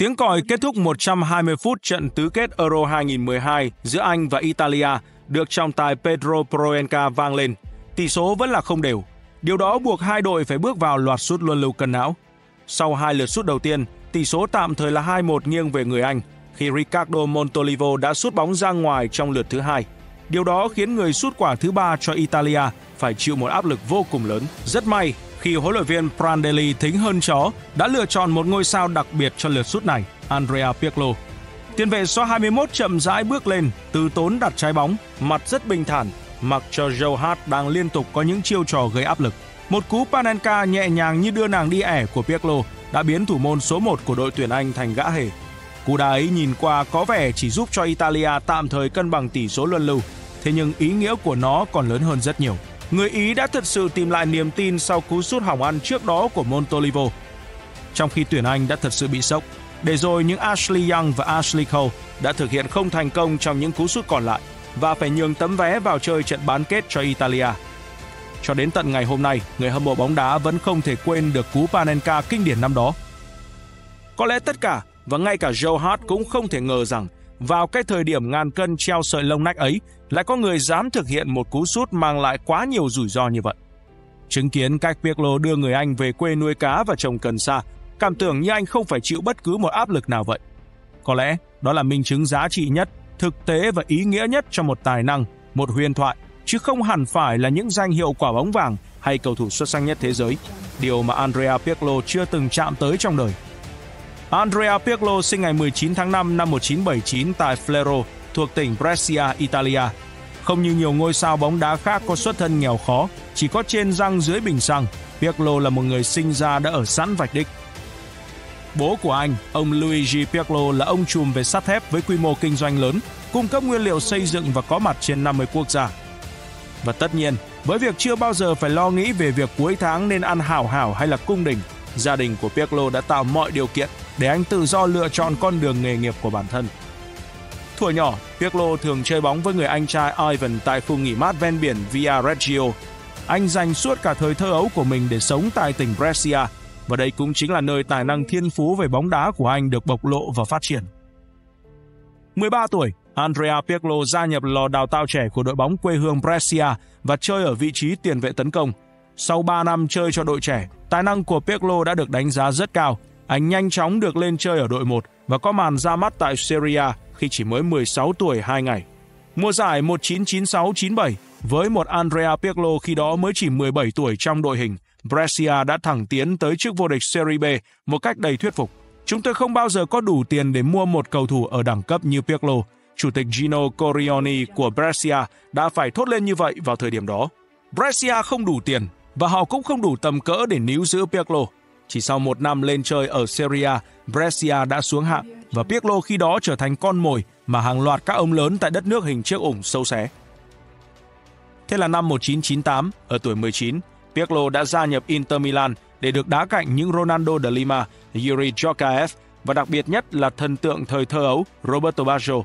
Tiếng còi kết thúc 120 phút trận tứ kết Euro 2012 giữa Anh và Italia được trọng tài Pedro Proenca vang lên. Tỷ số vẫn là không đều. Điều đó buộc hai đội phải bước vào loạt sút luân lưu cân não. Sau hai lượt sút đầu tiên, tỷ số tạm thời là 2-1 nghiêng về người Anh khi Ricardo Montolivo đã sút bóng ra ngoài trong lượt thứ hai. Điều đó khiến người sút quả thứ ba cho Italia phải chịu một áp lực vô cùng lớn. Rất may khi huấn luyện viên Prandelli thính hơn chó đã lựa chọn một ngôi sao đặc biệt cho lượt sút này, Andrea Pirlo. Tiền vệ số 21 chậm rãi bước lên, từ tốn đặt trái bóng, mặt rất bình thản, mặc cho Joe Hart đang liên tục có những chiêu trò gây áp lực. Một cú Panenka nhẹ nhàng như đưa nàng đi ẻ của Pirlo đã biến thủ môn số 1 của đội tuyển Anh thành gã hề. Cú đá ấy nhìn qua có vẻ chỉ giúp cho Italia tạm thời cân bằng tỷ số luân lưu, thế nhưng ý nghĩa của nó còn lớn hơn rất nhiều. Người Ý đã thật sự tìm lại niềm tin sau cú sút hỏng ăn trước đó của Montolivo, trong khi tuyển Anh đã thật sự bị sốc, để rồi những Ashley Young và Ashley Cole đã thực hiện không thành công trong những cú sút còn lại và phải nhường tấm vé vào chơi trận bán kết cho Italia. Cho đến tận ngày hôm nay, người hâm mộ bóng đá vẫn không thể quên được cú Panenka kinh điển năm đó. Có lẽ tất cả và ngay cả Joe Hart cũng không thể ngờ rằng vào cái thời điểm ngàn cân treo sợi lông nách ấy lại có người dám thực hiện một cú sút mang lại quá nhiều rủi ro như vậy. Chứng kiến cách Pirlo đưa người Anh về quê nuôi cá và trồng cần sa, cảm tưởng như anh không phải chịu bất cứ một áp lực nào vậy. Có lẽ đó là minh chứng giá trị nhất, thực tế và ý nghĩa nhất cho một tài năng, một huyền thoại, chứ không hẳn phải là những danh hiệu quả bóng vàng hay cầu thủ xuất sắc nhất thế giới, điều mà Andrea Pirlo chưa từng chạm tới trong đời. Andrea Pirlo sinh ngày 19 tháng 5 năm 1979 tại Flero, thuộc tỉnh Brescia, Italia. Không như nhiều ngôi sao bóng đá khác có xuất thân nghèo khó, chỉ có trên răng dưới bình xăng, Pirlo là một người sinh ra đã ở sẵn vạch đích. Bố của anh, ông Luigi Piccolo, là ông trùm về sắt thép với quy mô kinh doanh lớn, cung cấp nguyên liệu xây dựng và có mặt trên 50 quốc gia. Và tất nhiên, với việc chưa bao giờ phải lo nghĩ về việc cuối tháng nên ăn hảo hảo hay là cung đình, gia đình của Pirlo đã tạo mọi điều kiện để anh tự do lựa chọn con đường nghề nghiệp của bản thân. Thuở nhỏ, Pirlo thường chơi bóng với người anh trai Ivan tại khu nghỉ mát ven biển Via Reggio. Anh dành suốt cả thời thơ ấu của mình để sống tại tỉnh Brescia, và đây cũng chính là nơi tài năng thiên phú về bóng đá của anh được bộc lộ và phát triển. 13 tuổi, Andrea Pirlo gia nhập lò đào tạo trẻ của đội bóng quê hương Brescia và chơi ở vị trí tiền vệ tấn công. Sau 3 năm chơi cho đội trẻ, tài năng của Pirlo đã được đánh giá rất cao. Anh nhanh chóng được lên chơi ở đội 1 và có màn ra mắt tại Serie A khi chỉ mới 16 tuổi 2 ngày. Mùa giải 1996-97, với một Andrea Pirlo khi đó mới chỉ 17 tuổi trong đội hình, Brescia đã thẳng tiến tới chức vô địch Serie B một cách đầy thuyết phục. Chúng tôi không bao giờ có đủ tiền để mua một cầu thủ ở đẳng cấp như Pirlo, chủ tịch Gino Corioni của Brescia đã phải thốt lên như vậy vào thời điểm đó. Brescia không đủ tiền và họ cũng không đủ tầm cỡ để níu giữ Pirlo. Chỉ sau một năm lên chơi ở Serie A, Brescia đã xuống hạng và Pirlo khi đó trở thành con mồi mà hàng loạt các ông lớn tại đất nước hình chiếc ủng sâu xé. Thế là năm 1998, ở tuổi 19, Pirlo đã gia nhập Inter Milan để được đá cạnh những Ronaldo de Lima, Yuri Jocaev và đặc biệt nhất là thần tượng thời thơ ấu Roberto Baggio.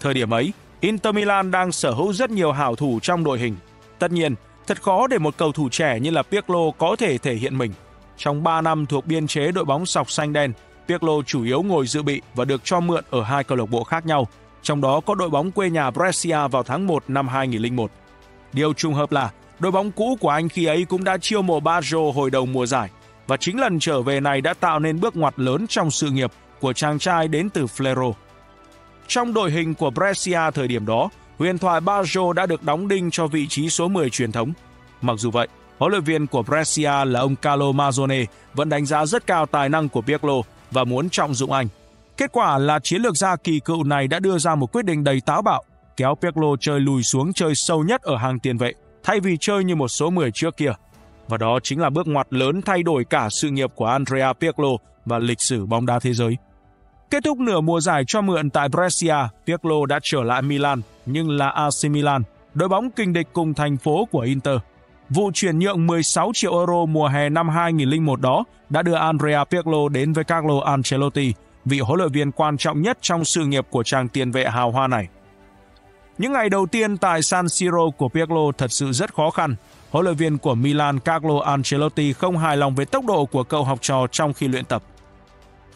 Thời điểm ấy, Inter Milan đang sở hữu rất nhiều hảo thủ trong đội hình. Tất nhiên, thật khó để một cầu thủ trẻ như là Pirlo có thể thể hiện mình. Trong 3 năm thuộc biên chế đội bóng sọc xanh đen, Pirlo chủ yếu ngồi dự bị và được cho mượn ở hai câu lạc bộ khác nhau, trong đó có đội bóng quê nhà Brescia vào tháng 1 năm 2001. Điều trùng hợp là đội bóng cũ của anh khi ấy cũng đã chiêu mộ Baggio hồi đầu mùa giải và chính lần trở về này đã tạo nên bước ngoặt lớn trong sự nghiệp của chàng trai đến từ Flero. Trong đội hình của Brescia thời điểm đó, huyền thoại Baggio đã được đóng đinh cho vị trí số 10 truyền thống. Mặc dù vậy, huấn luyện viên của Brescia là ông Carlo Marzone vẫn đánh giá rất cao tài năng của Pirlo và muốn trọng dụng anh. Kết quả là chiến lược gia kỳ cựu này đã đưa ra một quyết định đầy táo bạo, kéo Pirlo chơi lùi xuống chơi sâu nhất ở hàng tiền vệ, thay vì chơi như một số 10 trước kia. Và đó chính là bước ngoặt lớn thay đổi cả sự nghiệp của Andrea Pirlo và lịch sử bóng đá thế giới. Kết thúc nửa mùa giải cho mượn tại Brescia, Pirlo đã trở lại Milan, nhưng là AC Milan, đội bóng kình địch cùng thành phố của Inter. Vụ chuyển nhượng 16 triệu euro mùa hè năm 2001 đó đã đưa Andrea Pirlo đến với Carlo Ancelotti, vị huấn luyện viên quan trọng nhất trong sự nghiệp của chàng tiền vệ hào hoa này. Những ngày đầu tiên tại San Siro của Pirlo thật sự rất khó khăn. Huấn luyện viên của Milan Carlo Ancelotti không hài lòng về tốc độ của cậu học trò trong khi luyện tập.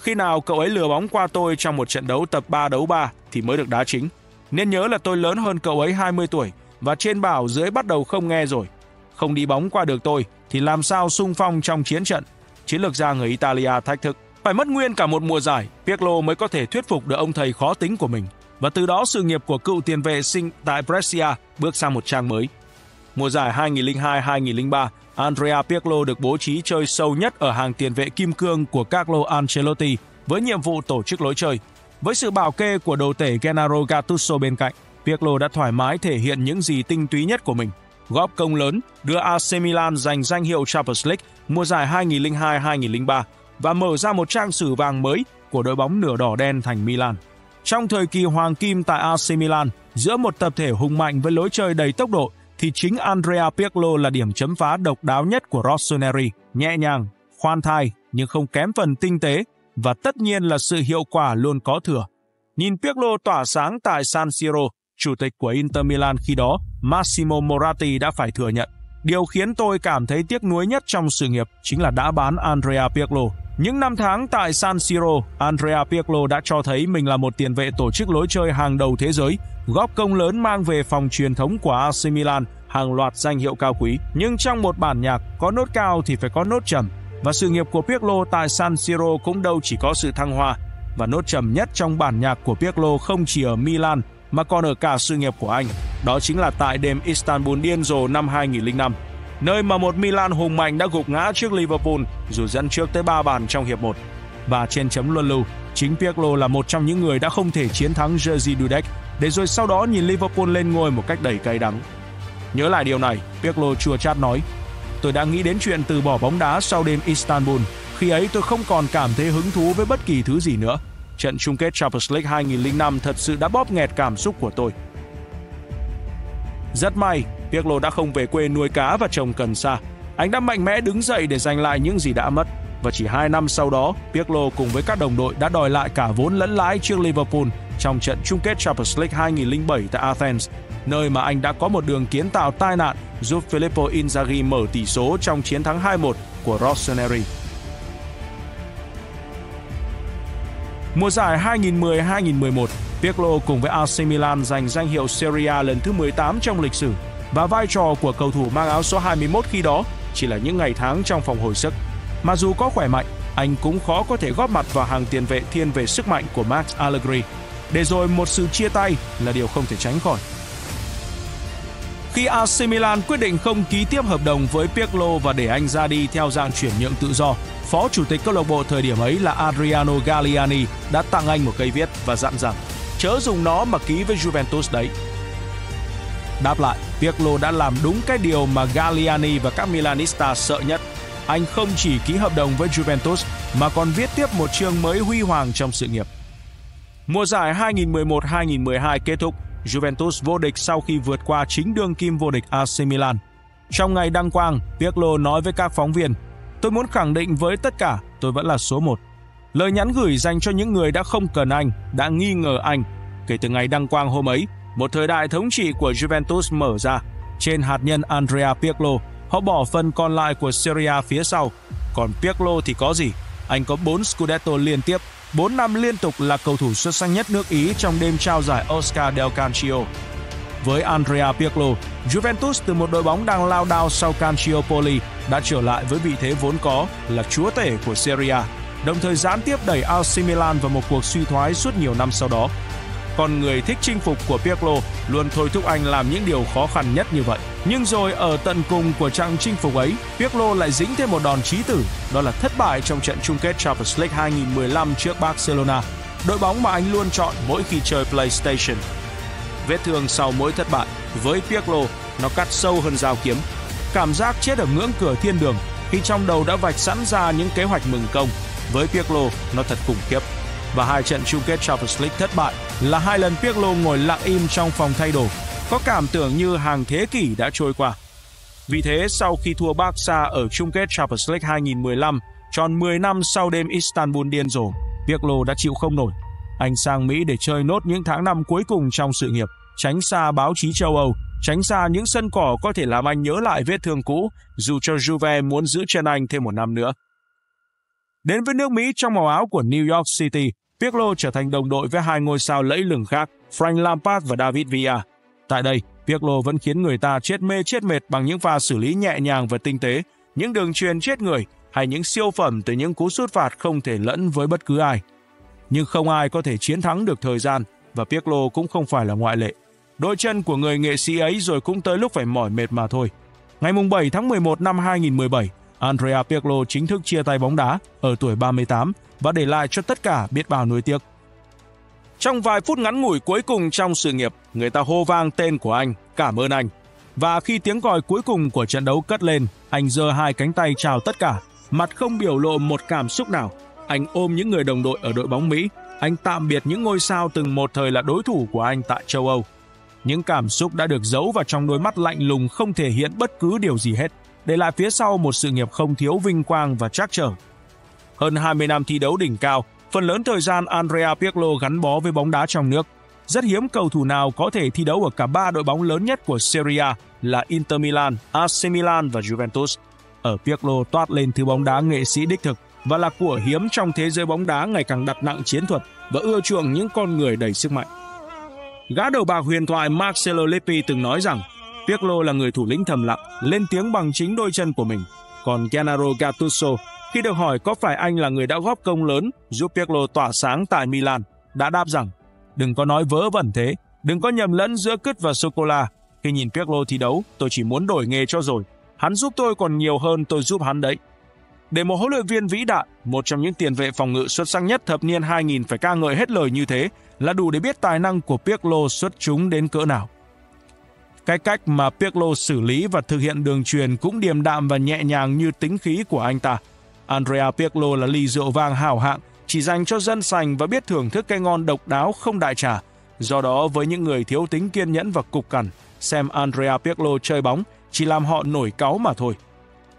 Khi nào cậu ấy lừa bóng qua tôi trong một trận đấu tập 3 đấu 3 thì mới được đá chính. Nên nhớ là tôi lớn hơn cậu ấy 20 tuổi và trên bảo dưới bắt đầu không nghe rồi. Không đi bóng qua được tôi thì làm sao xung phong trong chiến trận. Chiến lược gia người Italia thách thức. Phải mất nguyên cả một mùa giải, Pirlo mới có thể thuyết phục được ông thầy khó tính của mình. Và từ đó sự nghiệp của cựu tiền vệ sinh tại Brescia bước sang một trang mới. Mùa giải 2002-2003, Andrea Pirlo được bố trí chơi sâu nhất ở hàng tiền vệ kim cương của Carlo Ancelotti với nhiệm vụ tổ chức lối chơi. Với sự bảo kê của đồ tể Gennaro Gattuso bên cạnh, Pirlo đã thoải mái thể hiện những gì tinh túy nhất của mình. Góp công lớn đưa AC Milan giành danh hiệu Champions League mùa giải 2002-2003 và mở ra một trang sử vàng mới của đội bóng nửa đỏ đen thành Milan. Trong thời kỳ hoàng kim tại AC Milan, giữa một tập thể hùng mạnh với lối chơi đầy tốc độ, thì chính Andrea Pirlo là điểm chấm phá độc đáo nhất của Rossoneri, nhẹ nhàng, khoan thai nhưng không kém phần tinh tế và tất nhiên là sự hiệu quả luôn có thừa. Nhìn Pirlo tỏa sáng tại San Siro, chủ tịch của Inter Milan khi đó, Massimo Moratti đã phải thừa nhận. Điều khiến tôi cảm thấy tiếc nuối nhất trong sự nghiệp chính là đã bán Andrea Pirlo. Những năm tháng tại San Siro, Andrea Pirlo đã cho thấy mình là một tiền vệ tổ chức lối chơi hàng đầu thế giới, góp công lớn mang về phòng truyền thống của AC Milan hàng loạt danh hiệu cao quý. Nhưng trong một bản nhạc, có nốt cao thì phải có nốt trầm. Và sự nghiệp của Pirlo tại San Siro cũng đâu chỉ có sự thăng hoa. Và nốt trầm nhất trong bản nhạc của Pirlo không chỉ ở Milan, mà còn ở cả sự nghiệp của anh. Đó chính là tại đêm Istanbul điên rồ năm 2005, nơi mà một Milan hùng mạnh đã gục ngã trước Liverpool dù dẫn trước tới 3 bàn trong hiệp 1. Và trên chấm luân lưu, chính Pirlo là một trong những người đã không thể chiến thắng Jerzy Dudek, để rồi sau đó nhìn Liverpool lên ngôi một cách đầy cay đắng. Nhớ lại điều này, Pirlo chua chát nói: "Tôi đã nghĩ đến chuyện từ bỏ bóng đá sau đêm Istanbul. Khi ấy tôi không còn cảm thấy hứng thú với bất kỳ thứ gì nữa. Trận chung kết Champions League 2005 thật sự đã bóp nghẹt cảm xúc của tôi." Rất may, Pirlo đã không về quê nuôi cá và trồng cần sa. Anh đã mạnh mẽ đứng dậy để giành lại những gì đã mất. Và chỉ 2 năm sau đó, Pirlo cùng với các đồng đội đã đòi lại cả vốn lẫn lãi trước Liverpool trong trận chung kết Champions League 2007 tại Athens, nơi mà anh đã có một đường kiến tạo tai nạn giúp Filippo Inzaghi mở tỷ số trong chiến thắng 2-1 của Rossoneri. Mùa giải 2010-2011, Pirlo cùng với AC Milan giành danh hiệu Serie A lần thứ 18 trong lịch sử và vai trò của cầu thủ mang áo số 21 khi đó chỉ là những ngày tháng trong phòng hồi sức. Mà dù có khỏe mạnh, anh cũng khó có thể góp mặt vào hàng tiền vệ thiên về sức mạnh của Max Allegri. Để rồi một sự chia tay là điều không thể tránh khỏi. Khi AC Milan quyết định không ký tiếp hợp đồng với Pirlo và để anh ra đi theo dạng chuyển nhượng tự do, phó chủ tịch câu lạc bộ thời điểm ấy là Adriano Galliani đã tặng anh một cây viết và dặn rằng chớ dùng nó mà ký với Juventus đấy. Đáp lại, Pirlo đã làm đúng cái điều mà Galliani và các Milanista sợ nhất. Anh không chỉ ký hợp đồng với Juventus mà còn viết tiếp một chương mới huy hoàng trong sự nghiệp. Mùa giải 2011-2012 kết thúc, Juventus vô địch sau khi vượt qua chính đương kim vô địch AC Milan. Trong ngày đăng quang, Pirlo nói với các phóng viên: "Tôi muốn khẳng định với tất cả, tôi vẫn là số 1. Lời nhắn gửi dành cho những người đã không cần anh, đã nghi ngờ anh. Kể từ ngày đăng quang hôm ấy, một thời đại thống trị của Juventus mở ra. Trên hạt nhân Andrea Pirlo, họ bỏ phần còn lại của Serie A phía sau. Còn Pirlo thì có gì? Anh có 4 Scudetto liên tiếp, 4 năm liên tục là cầu thủ xuất sắc nhất nước Ý trong đêm trao giải Oscar del Calcio. Với Andrea Pirlo, Juventus từ một đội bóng đang lao đao sau Calciopoli đã trở lại với vị thế vốn có là chúa tể của Serie A, đồng thời gián tiếp đẩy AC Milan vào một cuộc suy thoái suốt nhiều năm sau đó. Con người thích chinh phục của Pirlo luôn thôi thúc anh làm những điều khó khăn nhất như vậy." Nhưng rồi ở tận cùng của chặng chinh phục ấy, Pirlo lại dính thêm một đòn chí tử, đó là thất bại trong trận chung kết Champions League 2015 trước Barcelona, đội bóng mà anh luôn chọn mỗi khi chơi PlayStation. Vết thương sau mỗi thất bại, với Pirlo, nó cắt sâu hơn dao kiếm. Cảm giác chết ở ngưỡng cửa thiên đường khi trong đầu đã vạch sẵn ra những kế hoạch mừng công, với Pirlo, nó thật khủng khiếp. Và 2 trận chung kết Champions League thất bại là 2 lần Pirlo ngồi lặng im trong phòng thay đồ, có cảm tưởng như hàng thế kỷ đã trôi qua. Vì thế, sau khi thua Barca ở chung kết Champions League 2015, tròn 10 năm sau đêm Istanbul điên rồ, Pirlo đã chịu không nổi. Anh sang Mỹ để chơi nốt những tháng năm cuối cùng trong sự nghiệp, tránh xa báo chí châu Âu, tránh xa những sân cỏ có thể làm anh nhớ lại vết thương cũ, dù cho Juve muốn giữ chân anh thêm một năm nữa. Đến với nước Mỹ trong màu áo của New York City, Pirlo trở thành đồng đội với hai ngôi sao lẫy lừng khác Frank Lampard và David Villa. Tại đây, Pirlo vẫn khiến người ta chết mệt bằng những pha xử lý nhẹ nhàng và tinh tế, những đường chuyền chết người hay những siêu phẩm từ những cú sút phạt không thể lẫn với bất cứ ai. Nhưng không ai có thể chiến thắng được thời gian và Pirlo cũng không phải là ngoại lệ. Đôi chân của người nghệ sĩ ấy rồi cũng tới lúc phải mỏi mệt mà thôi. Ngày 7 tháng 11 năm 2017, Andrea Pirlo chính thức chia tay bóng đá ở tuổi 38 và để lại cho tất cả biết bao nuối tiếc. Trong vài phút ngắn ngủi cuối cùng trong sự nghiệp, người ta hô vang tên của anh, cảm ơn anh. Và khi tiếng còi cuối cùng của trận đấu cất lên, anh giơ hai cánh tay chào tất cả, mặt không biểu lộ một cảm xúc nào. Anh ôm những người đồng đội ở đội bóng Mỹ, anh tạm biệt những ngôi sao từng một thời là đối thủ của anh tại châu Âu. Những cảm xúc đã được giấu vào trong đôi mắt lạnh lùng không thể hiện bất cứ điều gì hết, để lại phía sau một sự nghiệp không thiếu vinh quang và trắc trở. Hơn 20 năm thi đấu đỉnh cao, phần lớn thời gian Andrea Pirlo gắn bó với bóng đá trong nước. Rất hiếm cầu thủ nào có thể thi đấu ở cả ba đội bóng lớn nhất của Serie A là Inter Milan, AC Milan và Juventus. Ở Pirlo toát lên thứ bóng đá nghệ sĩ đích thực và là của hiếm trong thế giới bóng đá ngày càng đặt nặng chiến thuật và ưa chuộng những con người đầy sức mạnh. Gã đầu bạc huyền thoại Marcelo Lippi từng nói rằng Pirlo là người thủ lĩnh thầm lặng, lên tiếng bằng chính đôi chân của mình. Còn Gennaro Gattuso, khi được hỏi có phải anh là người đã góp công lớn giúp Pirlo tỏa sáng tại Milan, đã đáp rằng đừng có nói vớ vẩn thế, đừng có nhầm lẫn giữa cứt và sô-cô-la. Khi nhìn Pirlo thi đấu, tôi chỉ muốn đổi nghề cho rồi. Hắn giúp tôi còn nhiều hơn tôi giúp hắn đấy. Để một huấn luyện viên vĩ đại, một trong những tiền vệ phòng ngự xuất sắc nhất thập niên 2000 phải ca ngợi hết lời như thế là đủ để biết tài năng của Pirlo xuất chúng đến cỡ nào. Cái cách mà Pirlo xử lý và thực hiện đường chuyền cũng điềm đạm và nhẹ nhàng như tính khí của anh ta. Andrea Pirlo là ly rượu vang hào hạng, chỉ dành cho dân sành và biết thưởng thức cây ngon độc đáo không đại trà. Do đó, với những người thiếu tính kiên nhẫn và cục cằn, xem Andrea Pirlo chơi bóng chỉ làm họ nổi cáu mà thôi.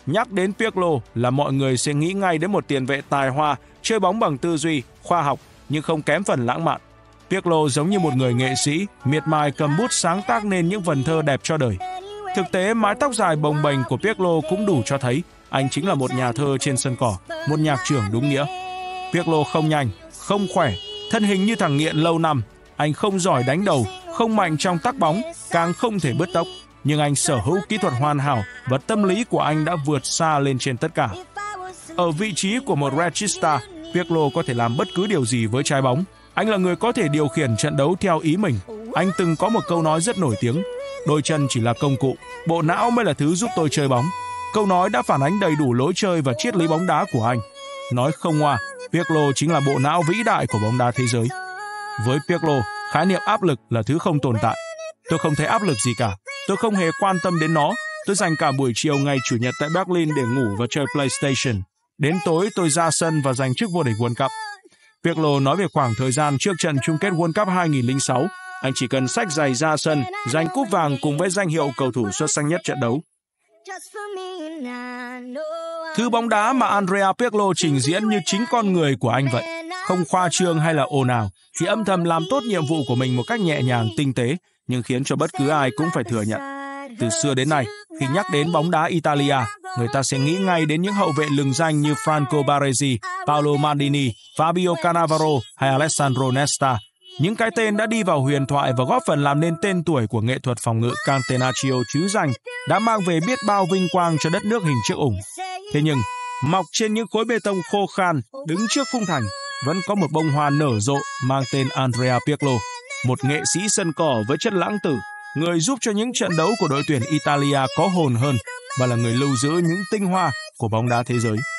Nhắc đến Pirlo là mọi người sẽ nghĩ ngay đến một tiền vệ tài hoa, chơi bóng bằng tư duy, khoa học nhưng không kém phần lãng mạn. Pirlo giống như một người nghệ sĩ, miệt mài cầm bút sáng tác nên những vần thơ đẹp cho đời. Thực tế, mái tóc dài bồng bềnh của Pirlo cũng đủ cho thấy anh chính là một nhà thơ trên sân cỏ, một nhạc trưởng đúng nghĩa. Pirlo không nhanh, không khỏe, thân hình như thằng nghiện lâu năm. Anh không giỏi đánh đầu, không mạnh trong tác bóng, càng không thể bứt tốc. Nhưng anh sở hữu kỹ thuật hoàn hảo và tâm lý của anh đã vượt xa lên trên tất cả. Ở vị trí của một regista, Pirlo có thể làm bất cứ điều gì với trái bóng. Anh là người có thể điều khiển trận đấu theo ý mình. Anh từng có một câu nói rất nổi tiếng. Đôi chân chỉ là công cụ, bộ não mới là thứ giúp tôi chơi bóng. Câu nói đã phản ánh đầy đủ lối chơi và triết lý bóng đá của anh. Nói không ngoa, Pirlo chính là bộ não vĩ đại của bóng đá thế giới. Với Pirlo, khái niệm áp lực là thứ không tồn tại. Tôi không thấy áp lực gì cả. Tôi không hề quan tâm đến nó. Tôi dành cả buổi chiều ngày Chủ nhật tại Berlin để ngủ và chơi PlayStation. Đến tối tôi ra sân và giành chức vô địch World Cup. Pirlo nói về khoảng thời gian trước trận chung kết World Cup 2006. Anh chỉ cần xách giày ra sân, giành cúp vàng cùng với danh hiệu cầu thủ xuất sắc nhất trận đấu. Thứ bóng đá mà Andrea Pirlo trình diễn như chính con người của anh vậy. Không khoa trương hay là ồn ào, chỉ âm thầm làm tốt nhiệm vụ của mình một cách nhẹ nhàng, tinh tế, nhưng khiến cho bất cứ ai cũng phải thừa nhận. Từ xưa đến nay, khi nhắc đến bóng đá Italia, người ta sẽ nghĩ ngay đến những hậu vệ lừng danh như Franco Baresi, Paolo Maldini, Fabio Cannavaro hay Alessandro Nesta. Những cái tên đã đi vào huyền thoại và góp phần làm nên tên tuổi của nghệ thuật phòng ngự Catenaccio trứ danh, đã mang về biết bao vinh quang cho đất nước hình chiếc ủng. Thế nhưng, mọc trên những khối bê tông khô khan, đứng trước khung thành, vẫn có một bông hoa nở rộ mang tên Andrea Pirlo, một nghệ sĩ sân cỏ với chất lãng tử, người giúp cho những trận đấu của đội tuyển Italia có hồn hơn và là người lưu giữ những tinh hoa của bóng đá thế giới.